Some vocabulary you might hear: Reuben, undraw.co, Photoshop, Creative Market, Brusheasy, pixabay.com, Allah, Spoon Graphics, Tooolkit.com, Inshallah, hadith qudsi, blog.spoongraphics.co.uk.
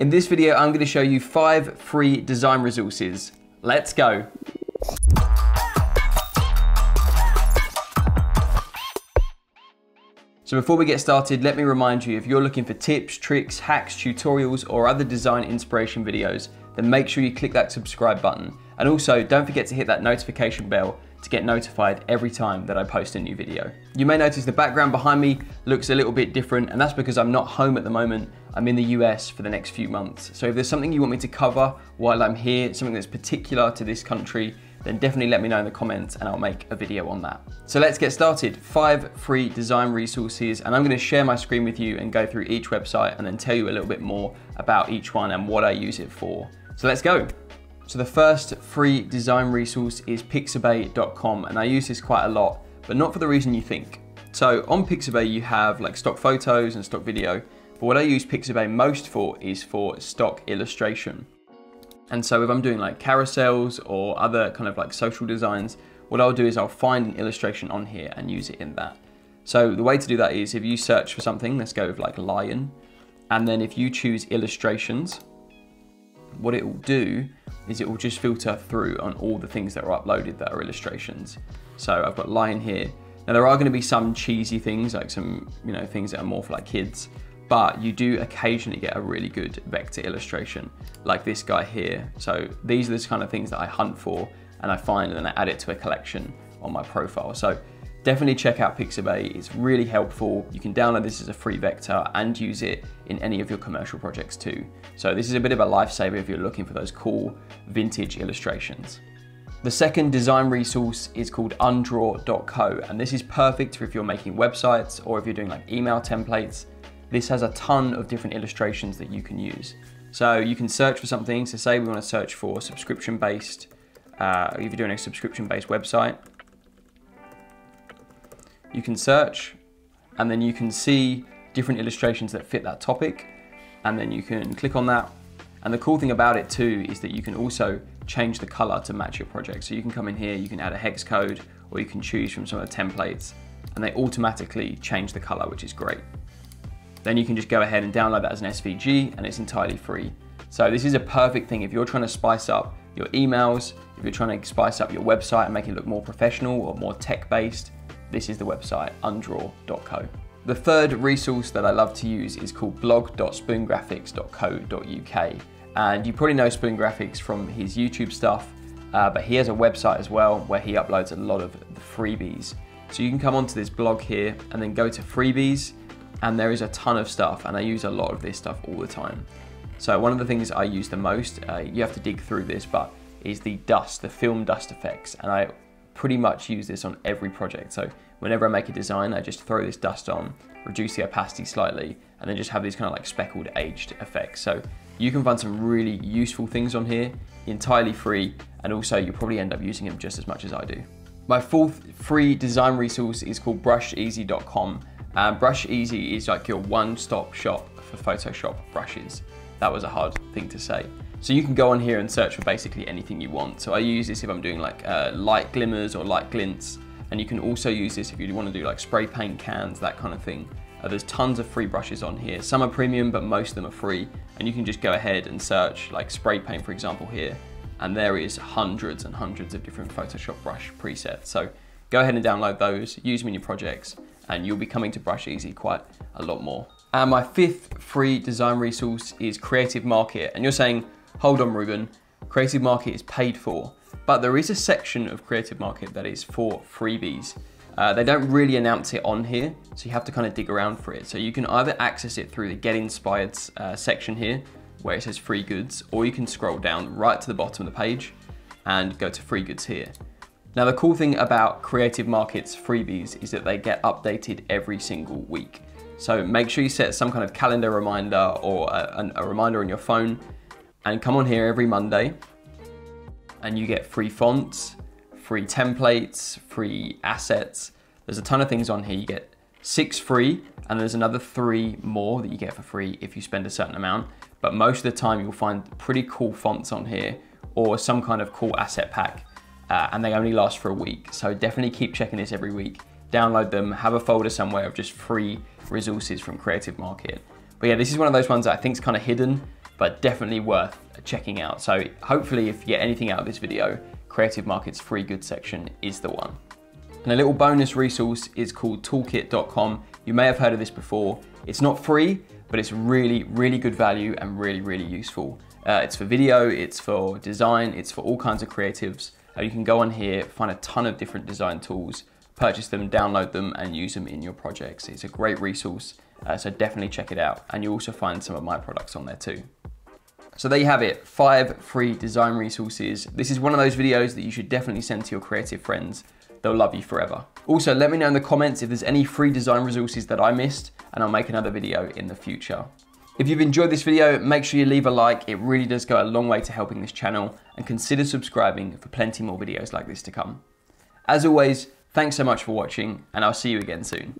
In this video, I'm going to show you 5 free design resources. Let's go. So before we get started, let me remind you, if you're looking for tips, tricks, hacks, tutorials, or other design inspiration videos, then make sure you click that subscribe button. And also, don't forget to hit that notification bell to get notified every time that I post a new video. You may notice the background behind me looks a little bit different, and that's because I'm not home at the moment. I'm in the US for the next few months. So if there's something you want me to cover while I'm here, something that's particular to this country, then definitely let me know in the comments and I'll make a video on that. So let's get started. 5 free design resources, and I'm gonna share my screen with you and go through each website and then tell you a little bit more about each one and what I use it for. So let's go. So the first free design resource is pixabay.com, and I use this quite a lot, but not for the reason you think. So on Pixabay, you have like stock photos and stock video, but what I use Pixabay most for is for stock illustration. And so if I'm doing like carousels or other kind of like social designs, what I'll do is I'll find an illustration on here and use it in that. So the way to do that is if you search for something, let's go with like lion, and then if you choose illustrations, what it will do is it will just filter through on all the things that are uploaded that are illustrations. So I've got lion here. Now there are going to be some cheesy things, like some, you know, things that are more for like kids, but you do occasionally get a really good vector illustration like this guy here. So these are the kind of things that I hunt for and I find, and then I add it to a collection on my profile. So definitely check out Pixabay. It's really helpful. You can download this as a free vector and use it in any of your commercial projects too. So this is a bit of a lifesaver if you're looking for those cool vintage illustrations. The second design resource is called undraw.co, and this is perfect for if you're making websites or if you're doing like email templates. This has a ton of different illustrations that you can use. So you can search for something. So say we want to search for subscription-based, if you're doing a subscription-based website, you can search and then you can see different illustrations that fit that topic, and then you can click on that. And the cool thing about it too is that you can also change the color to match your project. So you can come in here, you can add a hex code, or you can choose from some of the templates and they automatically change the color, which is great. Then you can just go ahead and download that as an SVG, and it's entirely free. So this is a perfect thing if you're trying to spice up your emails, if you're trying to spice up your website and make it look more professional or more tech-based. This is the website, undraw.co. The third resource that I love to use is called blog.spoongraphics.co.uk. And you probably know Spoon Graphics from his YouTube stuff, but he has a website as well where he uploads a lot of the freebies. So you can come onto this blog here and then go to freebies, and there is a ton of stuff, and I use a lot of this stuff all the time. So one of the things I use the most, you have to dig through this, but is the dust, the film dust effects. And I pretty much use this on every project. So whenever I make a design, I just throw this dust on, reduce the opacity slightly, and then just have these kind of like speckled aged effects. So you can find some really useful things on here, entirely free, and also you'll probably end up using them just as much as I do. My fourth free design resource is called brusheasy.com. Brusheasy is like your one-stop shop for Photoshop brushes. That was a hard thing to say. So you can go on here and search for basically anything you want. So I use this if I'm doing like light glimmers or light glints, and you can also use this if you want to do like spray paint cans, that kind of thing. There's tons of free brushes on here. Some are premium, but most of them are free, and you can just go ahead and search like spray paint, for example, here, and there is hundreds and hundreds of different Photoshop brush presets. So go ahead and download those, use them in your projects, and you'll be coming to brusheasy quite a lot more. And my fifth free design resource is Creative Market. And you're saying, hold on, Ruben, Creative Market is paid for, but there is a section of Creative Market that is for freebies. They don't really announce it on here, so you have to kind of dig around for it. So you can either access it through the Get Inspired section here, where it says free goods, or you can scroll down right to the bottom of the page and go to free goods here. Now, the cool thing about Creative Market's freebies is that they get updated every single week. So make sure you set some kind of calendar reminder or a reminder on your phone, and come on here every Monday, and you get free fonts, free templates, free assets. There's a ton of things on here. You get 6 free, and there's another 3 more that you get for free if you spend a certain amount. But most of the time you'll find pretty cool fonts on here or some kind of cool asset pack. And they only last for a week. So definitely keep checking this every week. Download them, have a folder somewhere of just free resources from Creative Market. But yeah, this is one of those ones that I think is kind of hidden. but definitely worth checking out. So hopefully if you get anything out of this video, Creative Market's free goods section is the one. And a little bonus resource is called Tooolkit.com. You may have heard of this before. It's not free, but it's really, really good value and really, really useful. It's for video, it's for design, it's for all kinds of creatives. You can go on here, find a ton of different design tools, purchase them, download them, and use them in your projects. It's a great resource, so definitely check it out. And you also find some of my products on there too. So there you have it, 5 free design resources. This is one of those videos that you should definitely send to your creative friends. They'll love you forever. Also, let me know in the comments if there's any free design resources that I missed, and I'll make another video in the future. If you've enjoyed this video, make sure you leave a like. It really does go a long way to helping this channel, and consider subscribing for plenty more videos like this to come. As always, thanks so much for watching, and I'll see you again soon.